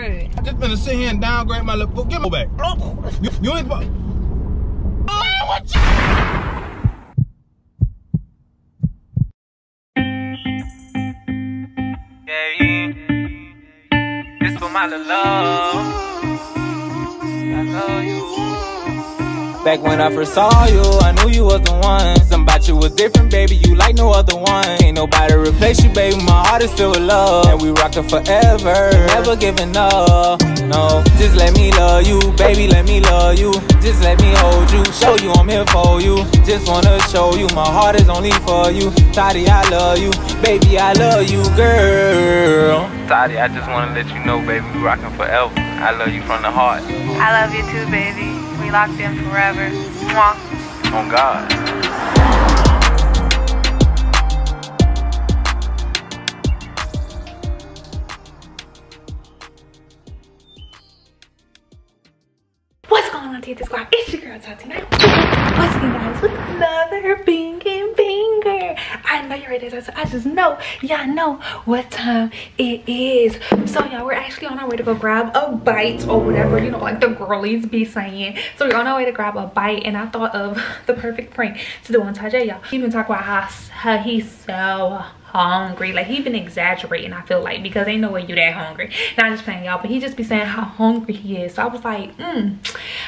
Right. I just gonna sit here and downgrade my little food. Give me back. You ain't. Man, what you? I love you. Back when I first saw you, I knew you was the one. Something about you was different, baby, you like no other one. Ain't nobody replace you, baby, my heart is filled with love. And we rockin' forever, never giving up, no. Just let me love you, baby, let me love you. Just let me hold you, show you I'm here for you. Just wanna show you, my heart is only for you. Tyjae, I love you, baby, I love you, girl. Tyjae, I just want to let you know, baby, we rockin' forever. I love you from the heart. I love you too, baby. We locked in forever. Mwah. On God. What's going on, TNT squad? It's your girl, Tatianna. What's up, guys? With another banger. I know you're ready, so I just know y'all know what time it is. So y'all, we're actually on our way to go grab a bite or whatever, you know, like the girlies be saying. So we're on our way to grab a bite, and I thought of the perfect prank to do on Tyjae, y'all. He been talking about how he's so hungry, like he been exaggerating, I feel like, because ain't no way you that hungry. Not just playing, y'all, but he just be saying how hungry he is. So I was like, I'm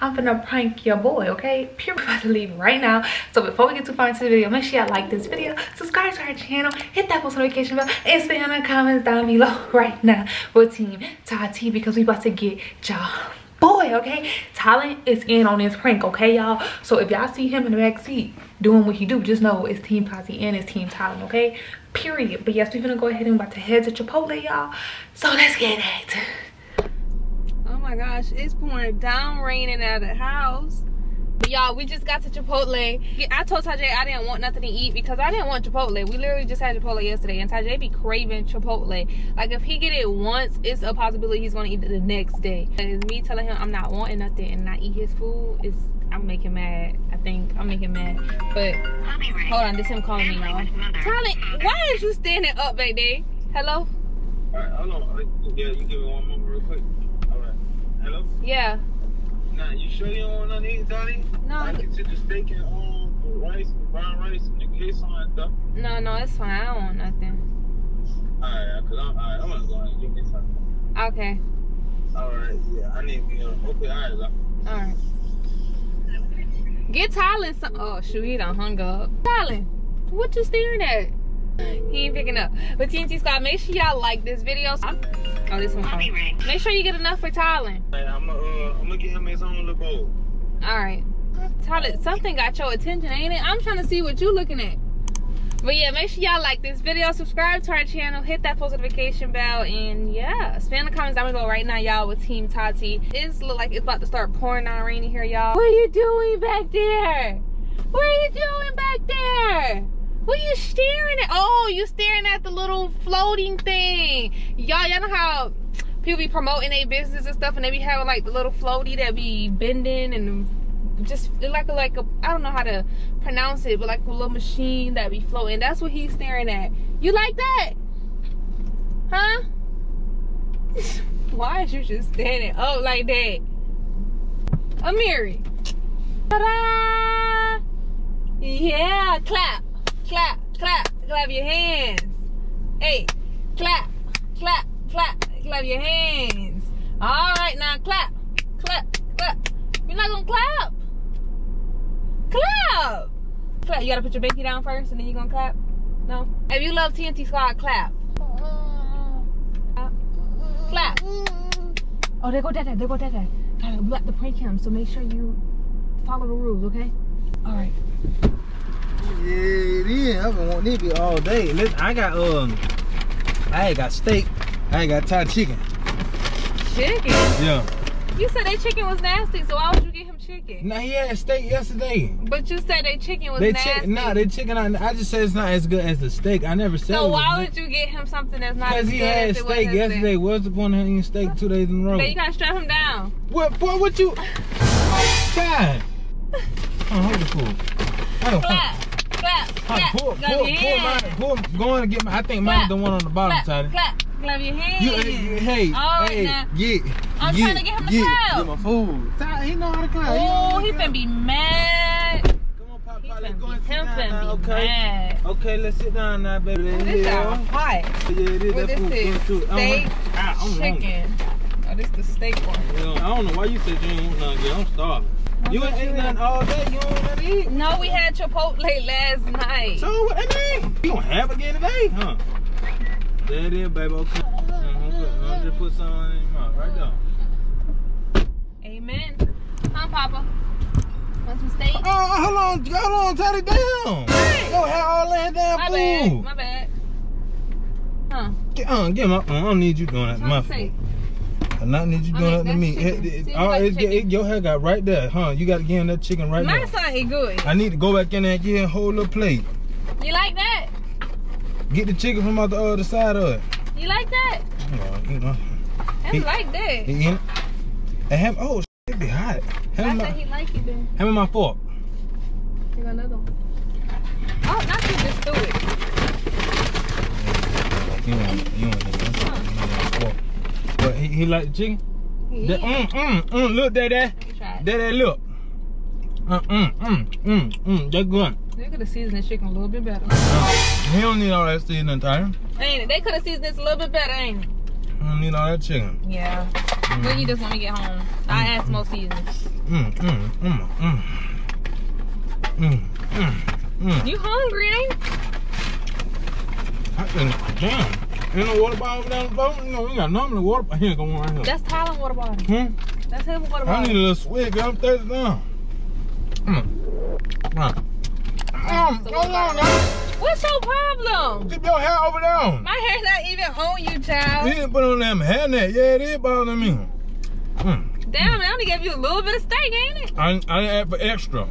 gonna prank your boy, okay? Pure, we're about to leave right now. So before we get too far into the video, make sure y'all like this video, subscribe to our channel, hit that post notification bell, and stay in the comments down below right now for Team Tati, because we about to get y'all boy, okay? Tylann is in on this prank, okay, y'all? So if y'all see him in the back seat doing what he do, just know it's Team Tati and it's Team Tylann, okay? Period. But yes, we're gonna go ahead and about to head to Chipotle, y'all. So let's get it. Oh my gosh, it's pouring down raining out of the house. But y'all, we just got to Chipotle. I told Tyjae I didn't want nothing to eat because I didn't want Chipotle. We literally just had Chipotle yesterday, and Tyjae be craving Chipotle. Like, if he get it once, it's a possibility he's gonna eat it the next day. And it's me telling him I'm not wanting nothing and not eat his food. It's, I'm making mad. I think I'm making mad. But hold on, this him calling me, y'all. Tylann, why is you standing up back there? Hello? All right, hold on. Yeah, you give me one moment real quick. All right. Hello? Yeah. Nah, you sure you don't want none of these, Johnny? No. I can sit just taking rice, brown rice, and the queso and stuff. No, it's fine. I don't want nothing. Alright, because I'm going to go ahead and get this out. Okay. Alright, yeah, I need to be on. Okay, alright. Get Tylann some. Oh, shoot, he done hung up. Tylann, what you staring at? He ain't picking up. But TNT squad, make sure y'all like this video. Oh, this one. Make sure you get enough for Tylann. I'm gonna get him his own little bowl. All right, Tylann, something got your attention, ain't it? I'm trying to see what you looking at. But yeah, make sure y'all like this video, subscribe to our channel, hit that post notification bell, and yeah, spam the comments down below right now, y'all, with Team Tati. It's look like it's about to start pouring down rain here, y'all. What are you doing back there? What are you doing back there? What are you staring at? Oh, you staring at the little floating thing. Y'all know how people be promoting their business and stuff, and they be having like the little floaty that be bending and just like a I don't know how to pronounce it, but like a little machine that be floating. That's what he's staring at. You like that? Huh? Why is you just standing up like that? Amiri. Ta-da! Yeah, clap. Clap, clap, clap your hands. Hey, clap, clap, clap, clap your hands. All right, now clap, clap, clap. You're not gonna clap. Clap. Clap. You gotta put your pinky down first, and then you're gonna clap. No. If you love TNT squad, clap. Clap. Oh, they go Dada. They go Dada. We got the prank cam, so make sure you follow the rules, okay? All right. Yeah, it is. I've been wanting to be all day. Listen, I ain't got steak. I ain't got Thai chicken. Chicken? Yeah. You said that chicken was nasty, so why would you get him chicken? Nah, he had steak yesterday. But you said that chicken was nasty. Nah, that chicken, I just said it's not as good as the steak. I never said. So why would you get him something that's not as good? Because he had steak yesterday. What's the point of eating steak 2 days in a row? Then you gotta strap him down. What? Boy, what you? God. I'm hungry. Flat. Clap, clap, clap, pull mine, go on and get mine. I think mine's the one on the bottom, Tylann. Clap, glove your hand. I'm trying to get him to clap. Get my food. He know how to clap. Oh, he finna be mad. Come on, Pop. Let's go and sit down now, okay? Mad. Okay, let's sit down now, baby. Oh, this is hot. Yeah, it is. Well, that food. Steak, chicken. Oh, this the steak one. Yeah, I don't know why you said you ain't want nothing. Yeah, I'm starving. You ain't eating nothing all day. You don't want to eat? No, we had Chipotle last night. So what that mean? You gonna have again today, huh? There it is, baby. Okay. I'm just put some in your mouth right there. Amen. Huh, Papa? Want some steak? Oh, hold on, tie it down. Hey. Don't have all that damn food. My bad. Huh? Get my. I don't need you doing that. My food. And I need you doing that to me. Your hair got right there, huh? You got to get in that chicken right now. My son ain't good. I need to go back in there and get a whole little plate. You like that? Get the chicken from out the other side of it. You like that? Oh, you know. He like that. And have, oh, shit, it be hot. I said he like it then. Hand me my fork. You got another one. Oh, not you just do it. You want but he like the chicken? Yeah. Look, daddy. Daddy, look. That's good. They could have seasoned this chicken a little bit better. He don't need all that seasoning, Tyra. Ain't it? They could have seasoned this a little bit better, ain't it? I don't need all that chicken. Yeah. Then you just want to get home. I ask more seasoning. You hungry, ain't you? Damn. Ain't no water bottle down the boat? You know, we got normally water bottle. Here, go on right here. That's Tylann water bottle. That's his water bottle. I need a little swig, girl. I'm thirsty down. What's your problem? Keep your hair over there. My hair's not even on you, child. You didn't put on that hair net. Yeah, it is bothering me. Damn, I only gave you a little bit of steak, ain't it? I didn't add for extra.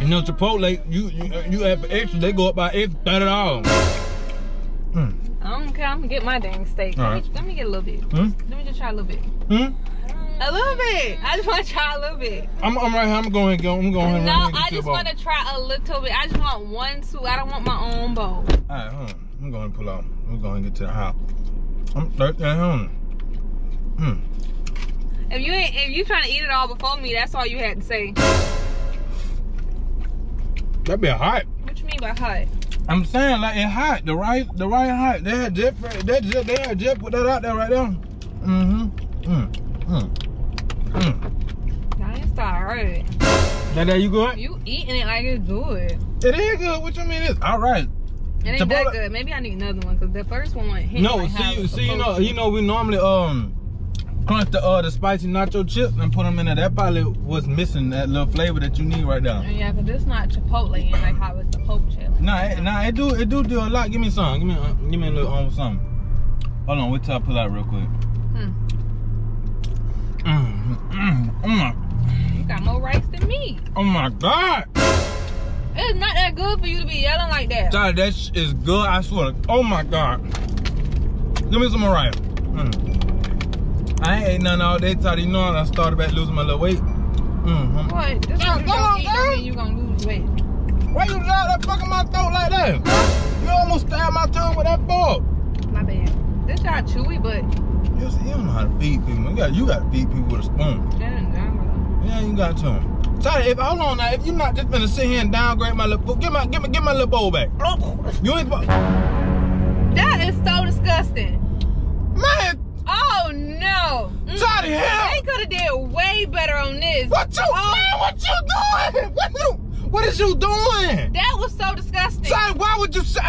You know, Chipotle, you add for extra, they go up by extra $30. I don't care. I'm gonna get my dang steak. Let me get a little bit. Let me just try a little bit. A little bit. I just want to try a little bit. I'm right here. I'm going. No, I just want to try a little bit. I just want one, two. I don't want my own bowl. All right, hold on. I'm going to pull out. We're going to get to the house. I'm thirsty. If you trying to eat it all before me, that's all you had to say. That be hot. What you mean by hot? I'm saying like it's hot, the right hot. They just put that out there right there. Now it's all right. That you good? You eating it like it's good. It is good. What you mean? It's all right. It ain't that good. Maybe I need another one because the first one went. No, like you know, we normally crunch the spicy nacho chips and put them in there. That probably was missing that little flavor that you need right now. Yeah, because it's not Chipotle in like how it's the Pope chip. Nah, it do a lot. Give me some. Give me a little something. Hold on, wait till I pull out real quick. You got more rice than me. Oh my God. It's not that good for you to be yelling like that. Sorry, that is good, I swear. Oh my God. Give me some more rice. I ain't ate nothing all day, Tati. You know, I started back losing my little weight. What? This time you don't eat nothing, you gonna lose weight. Why you drive that fucking my throat like that? You almost stabbed my tongue with that fork. My bad. This y'all chewy, but you don't know how to feed people. You got to feed people with a spoon. Yeah, you got to. Tati, hold on now. If you're not just gonna sit here and downgrade my little food, get my little bowl back. You ain't. That is so disgusting. Man. Oh no! Tati, hell! They could have did way better on this. Man, what you doing? What is you doing? That was so disgusting. Tati, why would you? If you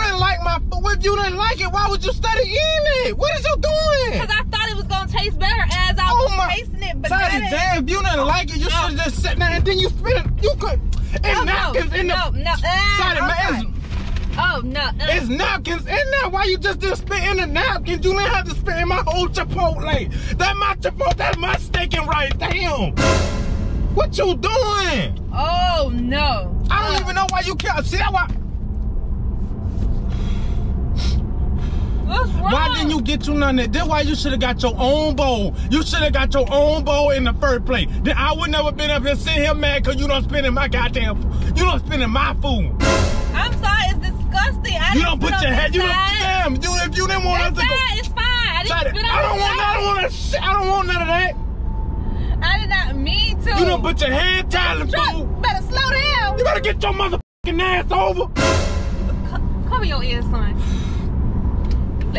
didn't like my food, if you didn't like it, why would you study eating it? What is you doing? Because I thought it was gonna taste better as I was tasting it. But Tati, damn! If you didn't like it, you should have just sat there and then you spit. You could. It's napkins in there. Why you just didn't spit in the napkins? You didn't have to spit in my whole Chipotle. That's my steak and rice. Damn. What you doing? Oh, no. I don't even know why you care. See that why? What's wrong? Why didn't you get you none of that? That's why you should have got your own bowl. You should have got your own bowl in the first place. Then I would never been up here sitting here mad because you don't spend in my goddamn food. You don't spend in my food. I'm sorry. It's disgusting. I you don't put your head. You don't, damn. If you didn't want us to go, it's fine. I don't want none of that. I did not mean to. You don't put your head tied in the fool. You better slow down. You better get your motherfucking ass over. Cover your ears, son.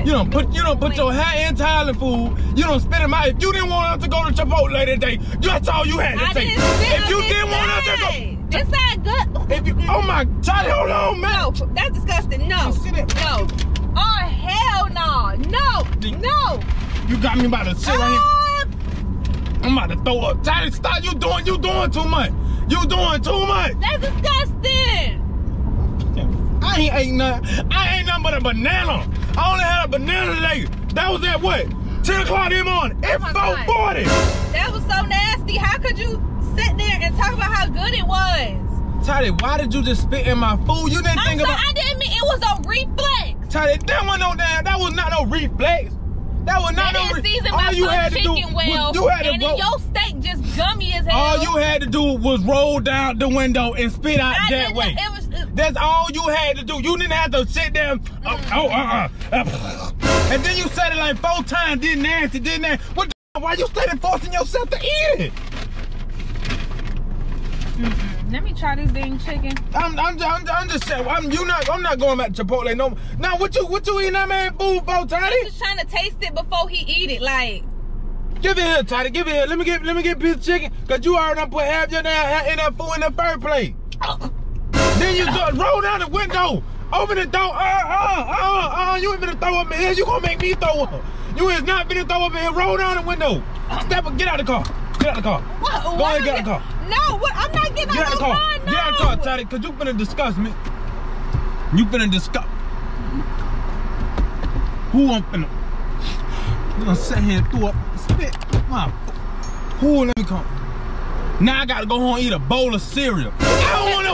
You don't put your hat in Thailand food. You don't spit in my. If you didn't want us to go to Chipotle today, that's all you had to say. If you didn't want us to go, it's not good. If you, oh my God, hold on, man. No, that's disgusting. No, no. Oh hell no, no, no. You got me about to sit right here. I'm about to throw up. Tyjae, stop. You doing too much. You doing too much. That's disgusting. I ain't nothing but a banana. I only had a banana today. That was at what? 10 o'clock in the morning. It's 4:40. That was so nasty. How could you sit there and talk about how good it was? Tyjae, why did you just spit in my food? You didn't think about it. I didn't mean it was a reflex. Tyjae, that was not no reflex. That was not no reflex. All you had to do was your steak just gummy as hell. All you had to do was roll down the window and spit out that way. That's all you had to do. You didn't have to sit there. And then you said it like 4 times. Did nasty, did nasty. What the? Why you started forcing yourself to eat it? Let me try this dang chicken. I'm just saying. I'm not going back to Chipotle no more. Now what you eating that man food for, Tyjae? I'm just trying to taste it before he eat it. Like, give it here, Tyjae. Give it here. Let me get a piece of chicken. Cause you already done put half your damn hat in that food in the first plate. Then you just roll down the window, open the door, you ain't finna throw up in here, you gonna make me throw up. You is not finna throw up in here, roll down the window. Step up, get out of the car, get out of the car. What? Go ahead, get out of the car. No, what? I'm not getting out of the car, no. Get out of the car, Tyjae, cause you finna discuss me. You finna discuss. Who I'm finna? You gonna sit here and throw up, spit, wow. Who, let me come. Now I gotta go home and eat a bowl of cereal.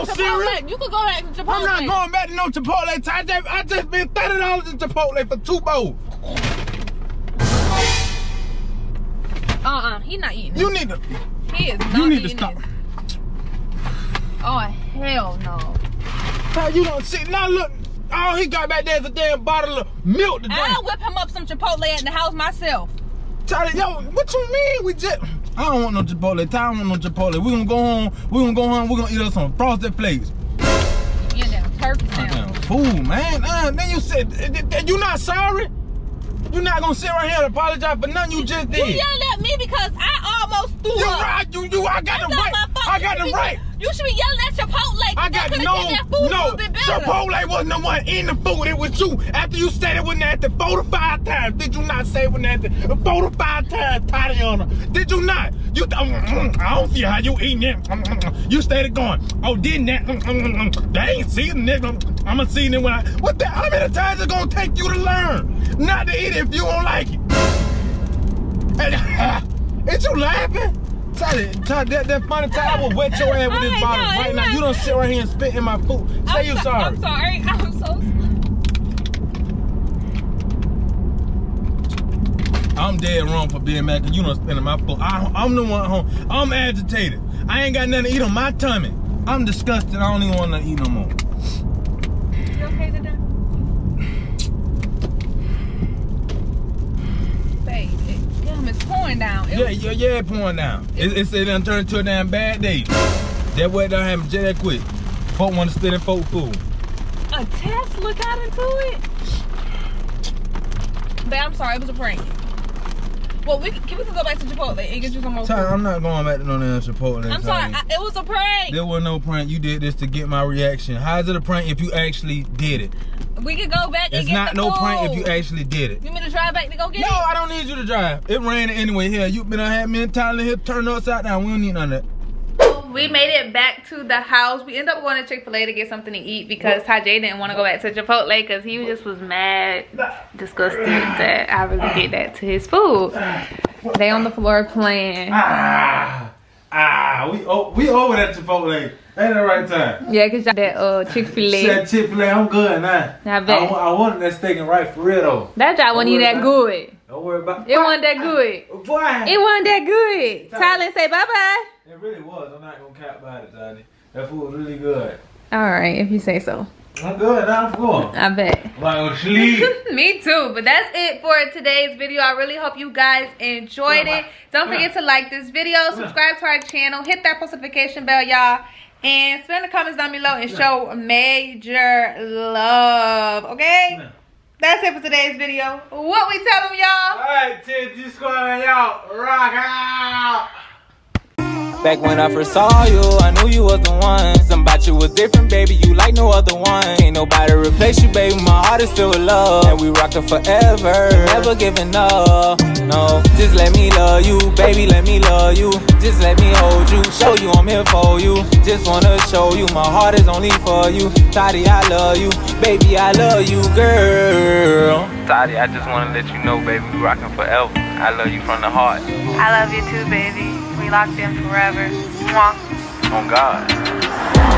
Cereal. You could go back to Chipotle. I'm not going back to no Chipotle. Tyjae, I just been $30 in Chipotle for 2 bowls. He not eating this. You need to stop. Oh hell no. How you don't see? Now look, all he got back there is a damn bottle of milk to drink. I'll whip him up some Chipotle at the house myself. Tyjae, yo, what you mean? I don't want no Chipotle. Ty, I don't want no Chipotle. We're gonna go home. We're gonna eat us some frosted flakes. You damn turkey down. Fool, man. Then you said, you not sorry? You not gonna sit right here and apologize for nothing you just did. You yelled at me because I almost threw up. I got the right. You should be yelling at Chipotle. Chipotle wasn't the one in the food. It was you. After you said it was nasty 4 to 5 times. Did you not say it was nasty 4 to 5 times, Tatianna? Did you not? I don't see how you eating it. You stayed going. Oh, didn't that? They ain't seasoning it. I'ma season it when I. What the? How many times it's gonna take you to learn not to eat it if you don't like it? Ain't you laughing? Tyjae, that funny time I will wet your ass with this bottle right now. You don't sit right here and spit in my food. Say you're sorry. I'm sorry. I'm so sorry. I'm dead wrong for being mad because you don't spit in my food. I'm the one at home. I'm agitated. I ain't got nothing to eat on my tummy. I'm disgusted. I don't even want to eat no more. You okay today? It's pouring down. It's pouring down. It done turned into a damn bad day. That way done happened just that quick. Folk want to spit in folk food. A Tesla got into it? Babe, I'm sorry. It was a prank. Well, we can go back to Chipotle and get you some more food. I'm not going back to no damn Chipotle. I'm sorry. It was a prank. There was no prank. You did this to get my reaction. How is it a prank if you actually did it? We could go back and get the food. It's not no prank if you actually did it. You mean to drive back to go get it? No, I don't need you to drive. It ran anyway. Here, you been had me and Tylann here turned upside down. We don't need none of that. So we made it back to the house. We ended up going to Chick-fil-A to get something to eat because Tyjae didn't want to go back to Chipotle because he just was mad, disgusted that I really did that to his food. They on the floor playing. We over at Chipotle. Ain't that right time? Yeah, cause that Chick-fil-A. That Chick-fil-A, I'm good now. I wanted that steak and rice for real though. That job wasn't even that good. Don't worry about it. It wasn't that good. Boy. It wasn't that good. Tylann say bye-bye. It really was. I'm not gonna cap about it, Tylann. That food was really good. All right, if you say so. I'm good, now I'm cool. I bet. Like, sleep. Me too. But that's it for today's video. I really hope you guys enjoyed it. Don't forget to like this video, subscribe to our channel, hit that post notification bell, y'all. And spend the comments down below and show major love, okay? That's it for today's video. What we tell them, y'all? All right, TNT squad, y'all. Rock out. Back when I first saw you, I knew you was the one. Something about you was different, baby, you like no other one. Ain't nobody replace you, baby, my heart is filled with love. And we rockin' forever, never giving up, no. Just let me love you, baby, let me love you. Just let me hold you, show you I'm here for you. Just wanna show you, my heart is only for you. Tyjae, I love you, baby, I love you, girl. Tyjae, I just wanna let you know, baby, we rockin' forever. I love you from the heart. I love you too, baby. Locked in forever. On God.